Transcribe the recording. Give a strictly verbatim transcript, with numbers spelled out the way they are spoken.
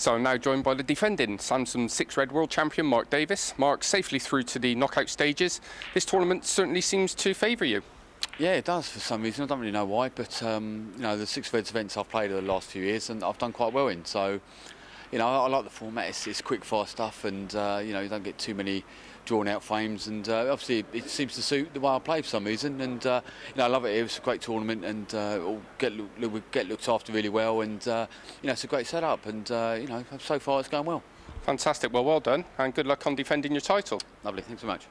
So I'm now joined by the defending Samsung Six Red World Champion, Mark Davis. Mark, safely through to the knockout stages. This tournament certainly seems to favour you. Yeah, it does for some reason. I don't really know why, but um, you know, the Six Reds events I've played over the last few years and I've done quite well in. So, you know, I, I like the format. It's, it's quick, fast stuff, and uh, you know, you don't get too many drawn-out frames. And uh, obviously, it, it seems to suit the way I play for some reason. And uh, you know, I love it here. It's a great tournament, and uh, it'll get lo get looked after really well. And uh, you know, it's a great setup. And uh, you know, so far it's going well. Fantastic. Well, well done, and good luck on defending your title. Lovely. Thanks so much.